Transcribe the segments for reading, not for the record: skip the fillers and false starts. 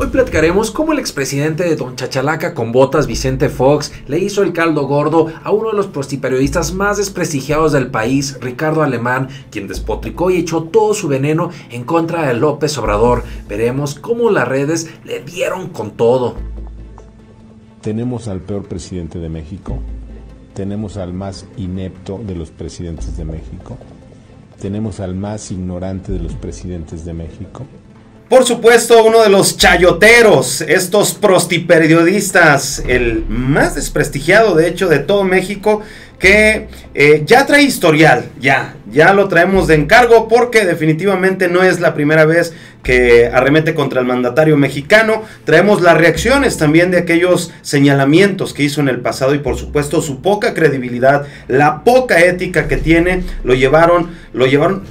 Hoy platicaremos cómo el expresidente de Don Chachalaca con botas, Vicente Fox, le hizo el caldo gordo a uno de los prostíperiodistas más desprestigiados del país, Ricardo Alemán, quien despotricó y echó todo su veneno en contra de López Obrador. Veremos cómo las redes le dieron con todo. Tenemos al peor presidente de México, tenemos al más inepto de los presidentes de México, tenemos al más ignorante de los presidentes de México. Por supuesto, uno de los chayoteros, estos prostiperiodistas, el más desprestigiado de hecho de todo México, que ya trae historial, ya lo traemos de encargo porque definitivamente no es la primera vez que arremete contra el mandatario mexicano. Traemos las reacciones también de aquellos señalamientos que hizo en el pasado y por supuesto su poca credibilidad, la poca ética que tiene, lo llevaron,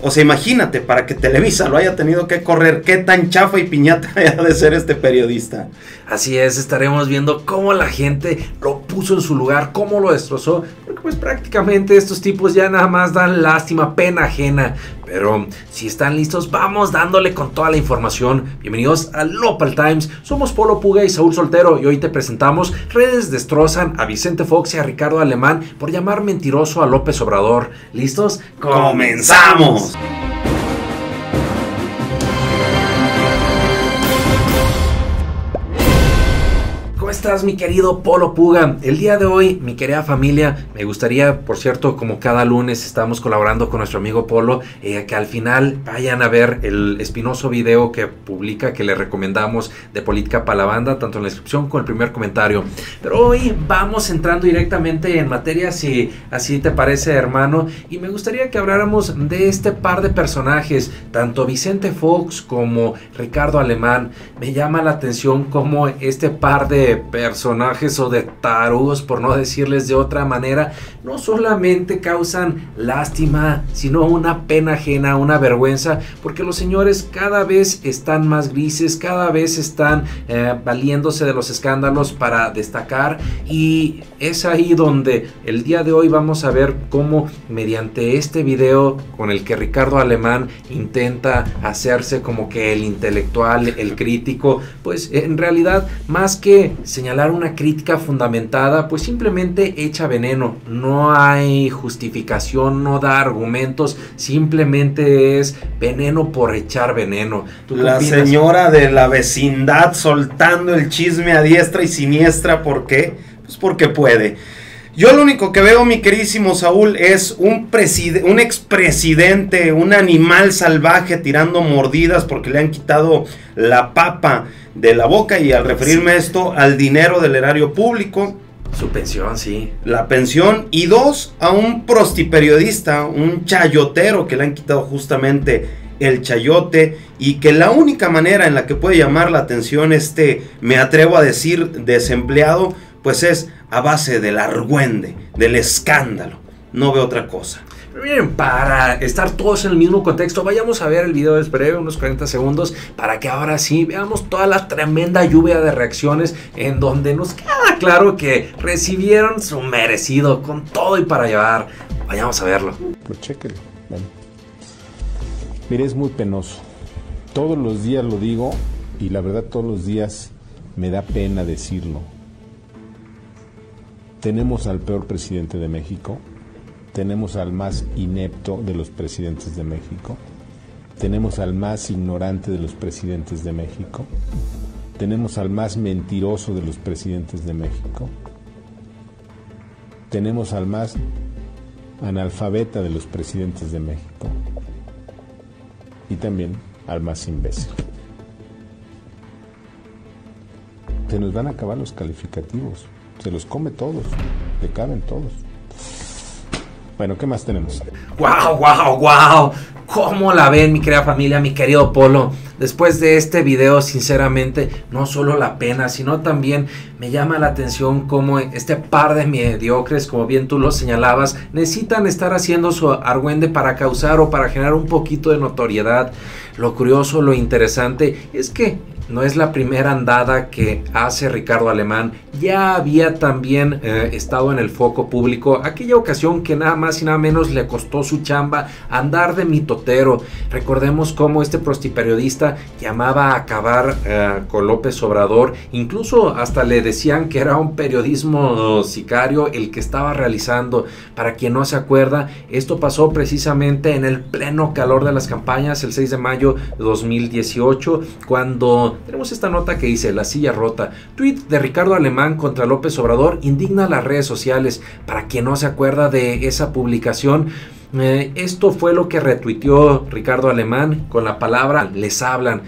o sea, imagínate, para que Televisa lo haya tenido que correr, qué tan chafa y piñata ha de ser este periodista. Así es, estaremos viendo cómo la gente lo puso en su lugar, cómo lo destrozó, porque pues prácticamente estos tipos ya nada más dan lástima, pena ajena. Pero si están listos, vamos dándole con toda la información. Bienvenidos a Local Times, somos Polo Puga y Saúl Soltero y hoy te presentamos: redes destrozan a Vicente Fox y a Ricardo Alemán por llamar mentiroso a López Obrador. ¿Listos? ¡Comenzamos! ¿Cómo estás, mi querido Polo Puga? El día de hoy, mi querida familia, me gustaría, por cierto, como cada lunes estamos colaborando con nuestro amigo Polo, que al final vayan a ver el espinoso video que publica, que le recomendamos, de Política para la Banda, tanto en la descripción como en el primer comentario. Pero hoy vamos entrando directamente en materia, si así te parece, hermano, y me gustaría que habláramos de este par de personajes, tanto Vicente Fox como Ricardo Alemán. Me llama la atención cómo este par de personajes o de tarugos, por no decirles de otra manera, no solamente causan lástima, sino una pena ajena, una vergüenza, porque los señores cada vez están más grises, cada vez están valiéndose de los escándalos para destacar, y es ahí donde el día de hoy vamos a ver cómo, mediante este video con el que Ricardo Alemán intenta hacerse como que el intelectual, el crítico, pues en realidad, más que señalar una crítica fundamentada, pues simplemente echa veneno. No hay justificación, no da argumentos, simplemente es veneno por echar veneno. La señora de la vecindad soltando el chisme a diestra y siniestra. ¿Por qué? Pues porque puede. Yo lo único que veo, mi queridísimo Saúl, es un expresidente, un animal salvaje tirando mordidas porque le han quitado la papa de la boca, y al referirme a esto, al dinero del erario público. Su pensión, sí. La pensión. Y dos, a un prostiperiodista, un chayotero que le han quitado justamente el chayote, y que la única manera en la que puede llamar la atención este, me atrevo a decir, desempleado, pues es a base del argüende, del escándalo. No veo otra cosa. Pero miren, para estar todos en el mismo contexto, vayamos a ver el video, es breve, unos 40 segundos, para que ahora sí veamos toda la tremenda lluvia de reacciones, en donde nos queda claro que recibieron su merecido, con todo y para llevar. Vayamos a verlo. Pues chéquelo. Bueno. Mire, es muy penoso. Todos los días lo digo, y la verdad todos los días me da pena decirlo. Tenemos al peor presidente de México, tenemos al más inepto de los presidentes de México, tenemos al más ignorante de los presidentes de México, tenemos al más mentiroso de los presidentes de México, tenemos al más analfabeta de los presidentes de México y también al más imbécil. Se nos van a acabar los calificativos. Se los come todos, le caben todos. Bueno, ¿qué más tenemos? ¡Guau, guau, guau! ¿Cómo la ven, mi querida familia, mi querido Polo? Después de este video, sinceramente, no solo la pena, sino también me llama la atención cómo este par de mediocres, como bien tú lo señalabas, necesitan estar haciendo su argüende para causar o para generar un poquito de notoriedad. Lo curioso, lo interesante, es que no es la primera andada que hace Ricardo Alemán. Ya había también estado en el foco público aquella ocasión que nada más y nada menos le costó su chamba andar de mitotero. Recordemos cómo este prostiperiodista llamaba a acabar con López Obrador. Incluso hasta le decían que era un periodismo sicario el que estaba realizando. Para quien no se acuerda, esto pasó precisamente en el pleno calor de las campañas, el 6 de mayo de 2018, cuando... Tenemos esta nota que dice: La Silla Rota, tweet de Ricardo Alemán contra López Obrador indigna las redes sociales. Para quien no se acuerda de esa publicación, esto fue lo que retuiteó Ricardo Alemán con la palabra "les hablan",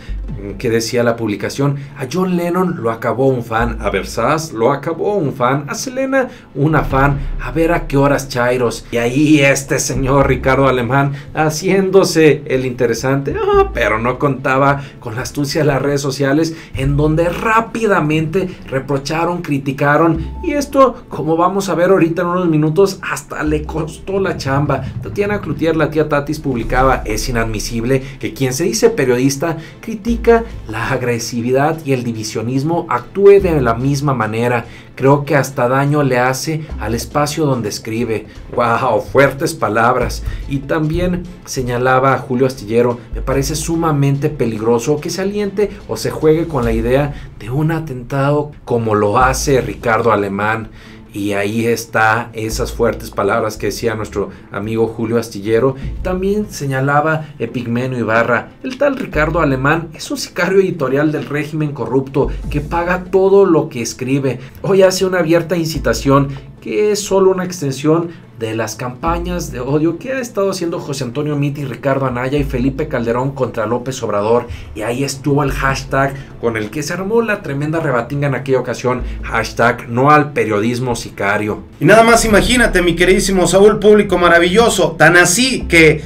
que decía la publicación: a John Lennon lo acabó un fan, a Versace lo acabó un fan, a Selena una fan, a ver a qué horas chairos. Y ahí este señor Ricardo Alemán haciéndose el interesante, pero no contaba con la astucia de las redes sociales, en donde rápidamente reprocharon, criticaron, y esto, como vamos a ver ahorita en unos minutos, hasta le costó la chamba. Tiana Clutier, la tía Tatis, publicaba: es inadmisible que quien se dice periodista critica la agresividad y el divisionismo actúe de la misma manera. Creo que hasta daño le hace al espacio donde escribe. ¡Wow! Fuertes palabras. Y también señalaba a Julio Astillero: me parece sumamente peligroso que se aliente o se juegue con la idea de un atentado como lo hace Ricardo Alemán. Y ahí está esas fuertes palabras que decía nuestro amigo Julio Astillero. También señalaba Epigmeno Ibarra: el tal Ricardo Alemán es un sicario editorial del régimen corrupto que paga todo lo que escribe. Hoy hace una abierta incitación que es solo una extensión de las campañas de odio que ha estado haciendo José Antonio Miti, Ricardo Anaya y Felipe Calderón contra López Obrador. Y ahí estuvo el hashtag con el que se armó la tremenda rebatinga en aquella ocasión: hashtag no al periodismo sicario. Y nada más imagínate, mi queridísimo Saúl, público maravilloso, tan así que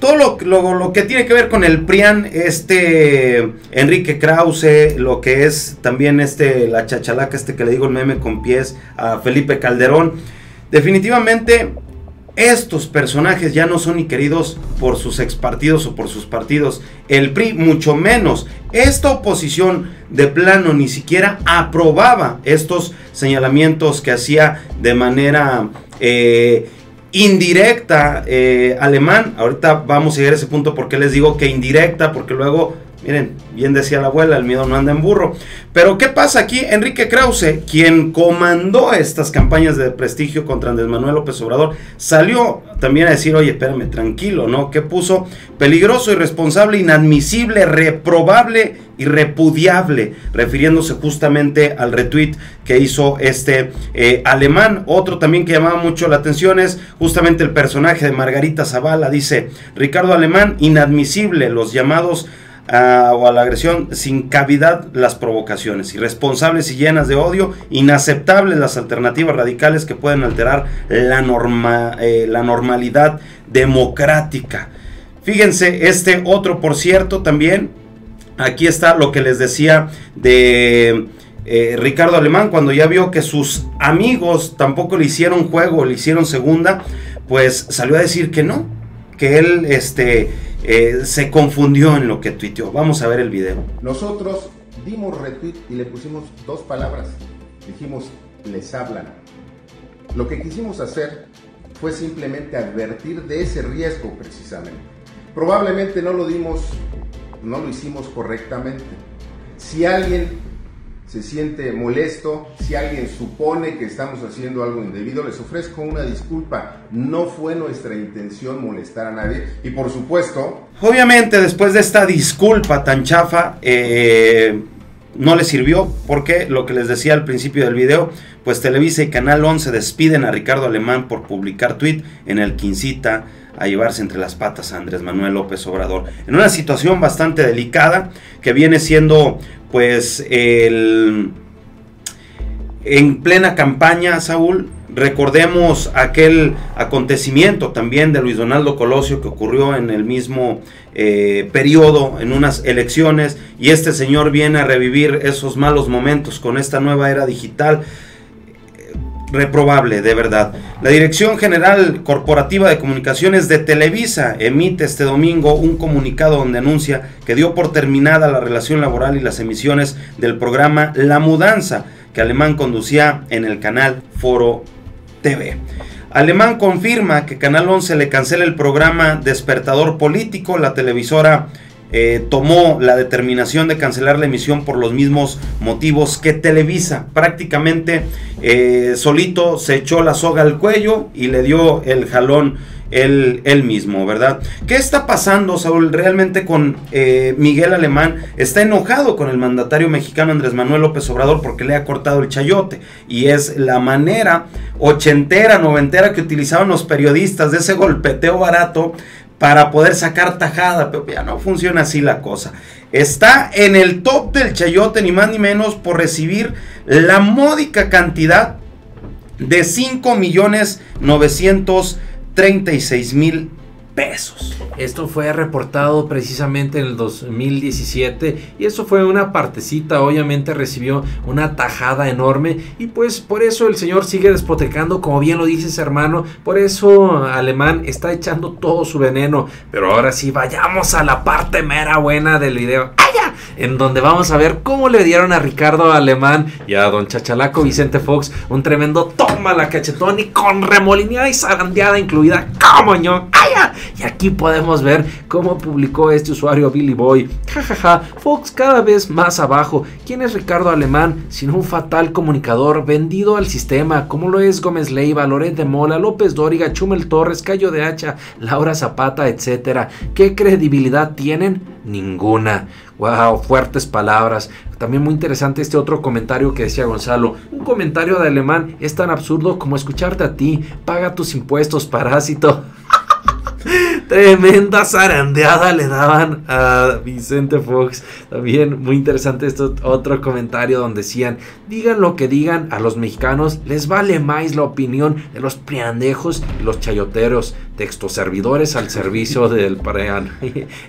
todo lo que tiene que ver con el PRIAN, Enrique Krauze, lo que es también la chachalaca que le digo, el meme con pies, a Felipe Calderón. Definitivamente estos personajes ya no son ni queridos por sus expartidos o por sus partidos. El PRI mucho menos. Esta oposición de plano ni siquiera aprobaba estos señalamientos que hacía de manera indirecta Alemán. Ahorita vamos a llegar a ese punto, porque les digo que indirecta, porque luego... Miren, bien decía la abuela, el miedo no anda en burro. Pero ¿qué pasa aquí? Enrique Krauze, quien comandó estas campañas de prestigio contra Andrés Manuel López Obrador, salió también a decir: oye, espérame, tranquilo, ¿no? ¿Qué puso? Peligroso, irresponsable, inadmisible, reprobable y repudiable, refiriéndose justamente al retweet que hizo Alemán. Otro también que llamaba mucho la atención es justamente el personaje de Margarita Zavala. Dice: Ricardo Alemán, inadmisible los llamados o a la agresión, sin cavidad las provocaciones, irresponsables y llenas de odio, inaceptables las alternativas radicales que pueden alterar la normalidad democrática. Fíjense, otro, por cierto, también, aquí está lo que les decía de Ricardo Alemán, cuando ya vio que sus amigos tampoco le hicieron juego, le hicieron segunda, pues salió a decir que no, que él, se confundió en lo que tuiteó. Vamos a ver el video. Nosotros dimos retweet y le pusimos dos palabras. Dijimos: les hablan. Lo que quisimos hacer fue simplemente advertir de ese riesgo precisamente. Probablemente no lo hicimos correctamente. Si alguien se siente molesto, si alguien supone que estamos haciendo algo indebido, les ofrezco una disculpa. No fue nuestra intención molestar a nadie. Y por supuesto... Obviamente, después de esta disculpa tan chafa, no les sirvió, porque lo que les decía al principio del video, pues Televisa y Canal 11 despiden a Ricardo Alemán por publicar tweet en el que incita a llevarse entre las patas a Andrés Manuel López Obrador, en una situación bastante delicada, que viene siendo... Pues en plena campaña, Saúl, recordemos aquel acontecimiento también de Luis Donaldo Colosio que ocurrió en el mismo periodo, en unas elecciones, y este señor viene a revivir esos malos momentos con esta nueva era digital. reprobable, de verdad. La Dirección General Corporativa de Comunicaciones de Televisa emite este domingo un comunicado donde anuncia que dio por terminada la relación laboral y las emisiones del programa La Mudanza, que Alemán conducía en el canal Foro TV. Alemán confirma que Canal 11 le cancela el programa Despertador Político. La televisora tomó la determinación de cancelar la emisión por los mismos motivos que Televisa. Prácticamente solito se echó la soga al cuello y le dio el jalón él mismo, ¿verdad? ¿Qué está pasando, Saúl, realmente con Miguel Alemán? Está enojado con el mandatario mexicano Andrés Manuel López Obrador porque le ha cortado el chayote, y es la manera ochentera, noventera que utilizaban los periodistas de ese golpeteo barato para poder sacar tajada, pero ya no funciona así la cosa. Está en el top del chayote, ni más ni menos, por recibir la módica cantidad de 5,936,000 pesos. Esto fue reportado precisamente en el 2017 y eso fue una partecita, obviamente recibió una tajada enorme y pues por eso el señor sigue despotecando, como bien lo dices, hermano. Por eso Alemán está echando todo su veneno, pero ahora sí vayamos a la parte mera buena del video, ¡allá!, en donde vamos a ver cómo le dieron a Ricardo Alemán y a don Chachalaco Vicente Fox un tremendo toma la cachetón y con remolineada y zarandeada incluida, ¡como ño! ¡Allá! Y aquí podemos ver cómo publicó este usuario Billy Boy. Jajaja, Fox cada vez más abajo. ¿Quién es Ricardo Alemán sino un fatal comunicador vendido al sistema, como lo es Gómez Leyva, Loret de Mola, López Dóriga, Chumel Torres, Cayo de Hacha, Laura Zapata, etcétera? ¿Qué credibilidad tienen? Ninguna. Wow, fuertes palabras. También muy interesante este otro comentario que decía Gonzalo. Un comentario de Alemán es tan absurdo como escucharte a ti. Paga tus impuestos, parásito. Tremenda zarandeada le daban a Vicente Fox. También muy interesante este otro comentario donde decían: digan lo que digan, a los mexicanos les vale más la opinión de los priandejos y los chayoteros, textoservidores al servicio del prean.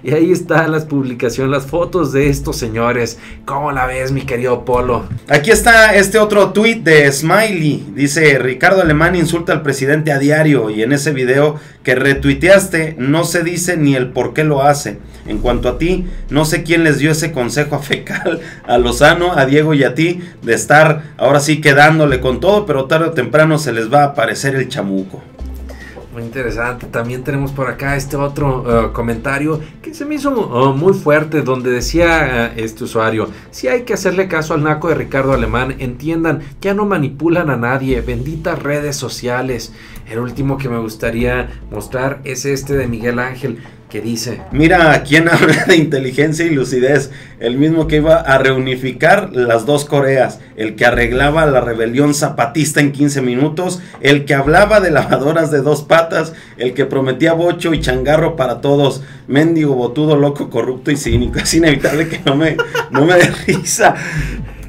Y ahí están las publicaciones, las fotos de estos señores. ¿Cómo la ves, mi querido Polo? Aquí está este otro tweet de Smiley. Dice: Ricardo Alemán insulta al presidente a diario y en ese video que retuiteaste no se dice ni el por qué lo hace. En cuanto a ti, no sé quién les dio ese consejo a Fecal, a Lozano, a Diego y a ti, de estar ahora sí quedándole con todo, pero tarde o temprano se les va a aparecer el chamuco. Muy interesante. También tenemos por acá este otro comentario que se me hizo muy fuerte, donde decía este usuario: si hay que hacerle caso al naco de Ricardo Alemán, entiendan, ya no manipulan a nadie, benditas redes sociales. El último que me gustaría mostrar es este de Miguel Ángel, que dice: mira, ¿quién habla de inteligencia y lucidez? El mismo que iba a reunificar las dos Coreas, el que arreglaba la rebelión zapatista en 15 minutos, el que hablaba de lavadoras de dos patas, el que prometía bocho y changarro para todos, mendigo, botudo, loco, corrupto y cínico. Es inevitable que no me dé risa.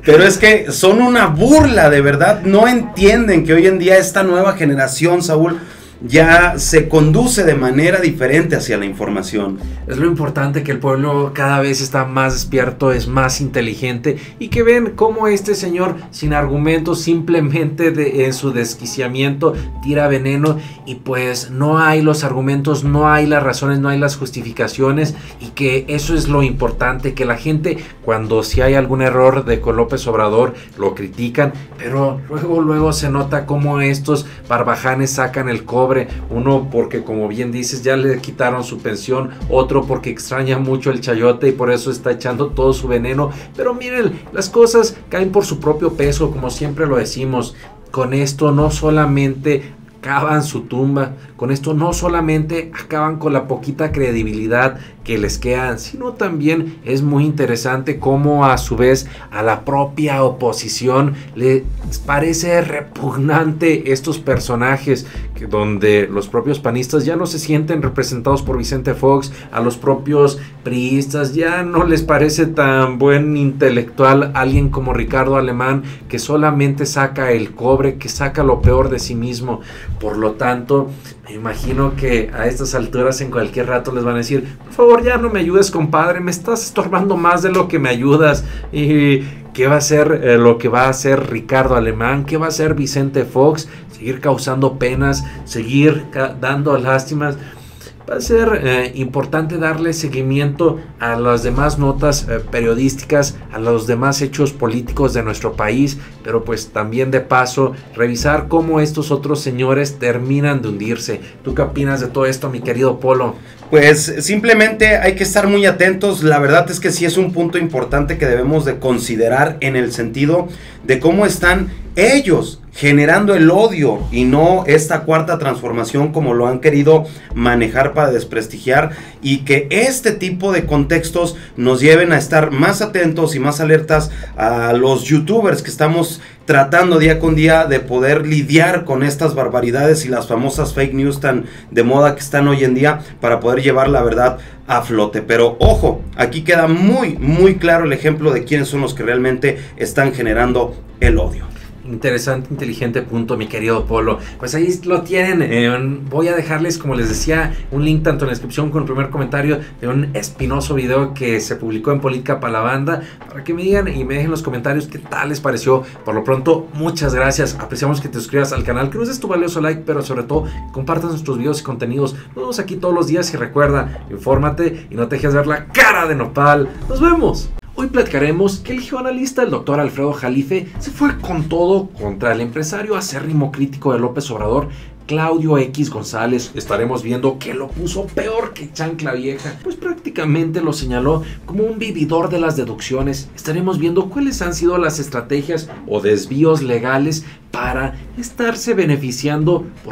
Pero es que son una burla, de verdad. No entienden que hoy en día esta nueva generación, Saúl, ya se conduce de manera diferente hacia la información. Es lo importante, que el pueblo cada vez está más despierto, es más inteligente, y que ven cómo este señor, sin argumentos, simplemente en su desquiciamiento tira veneno, y pues no hay los argumentos, no hay las razones, no hay las justificaciones, y que eso es lo importante, que la gente, cuando si hay algún error de López Obrador, lo critican, pero luego se nota cómo estos barbajanes sacan el cobre. Uno porque, como bien dices, ya le quitaron su pensión, otro porque extraña mucho el chayote y por eso está echando todo su veneno. Pero miren, las cosas caen por su propio peso, como siempre lo decimos. Con esto no solamente acaban su tumba, con esto no solamente acaban con la poquita credibilidad que les quedan, sino también es muy interesante cómo a su vez a la propia oposición les parece repugnante estos personajes, que donde los propios panistas ya no se sienten representados por Vicente Fox, a los propios priistas ya no les parece tan buen intelectual alguien como Ricardo Alemán, que solamente saca el cobre, que saca lo peor de sí mismo. Por lo tanto, me imagino que a estas alturas en cualquier rato les van a decir: por favor, ya no me ayudes, compadre, me estás estorbando más de lo que me ayudas. Y ¿Qué va a ser lo que va a hacer Ricardo Alemán? ¿Qué va a hacer Vicente Fox? Seguir causando penas, seguir dando lástimas. Va a ser importante darle seguimiento a las demás notas periodísticas, a los demás hechos políticos de nuestro país, pero pues también de paso revisar cómo estos otros señores terminan de hundirse. ¿Tú qué opinas de todo esto, mi querido Polo? Pues simplemente hay que estar muy atentos. La verdad es que sí es un punto importante que debemos de considerar, en el sentido de cómo están ellos generando el odio y no esta cuarta transformación como lo han querido manejar para desprestigiar, y que este tipo de contextos nos lleven a estar más atentos y más alertas a los youtubers que estamos tratando día con día de poder lidiar con estas barbaridades y las famosas fake news tan de moda que están hoy en día, para poder llevar la verdad a flote. Pero ojo, aquí queda muy claro el ejemplo de quiénes son los que realmente están generando el odio. Interesante, inteligente punto, mi querido Polo. Pues ahí lo tienen. Voy a dejarles, como les decía, un link tanto en la descripción como en el primer comentario de un espinoso video que se publicó en Política para la Banda, para que me digan y me dejen los comentarios qué tal les pareció. Por lo pronto, muchas gracias. Apreciamos que te suscribas al canal, que nos des tu valioso like, pero sobre todo, compartas nuestros videos y contenidos. Nos vemos aquí todos los días y recuerda, infórmate y no te dejes ver la cara de nopal. ¡Nos vemos! Hoy platicaremos que el geoanalista, el doctor Alfredo Jalife, se fue con todo contra el empresario acérrimo crítico de López Obrador, Claudio X González. Estaremos viendo que lo puso peor que chancla vieja, pues prácticamente lo señaló como un vividor de las deducciones. Estaremos viendo cuáles han sido las estrategias o desvíos legales para estarse beneficiando por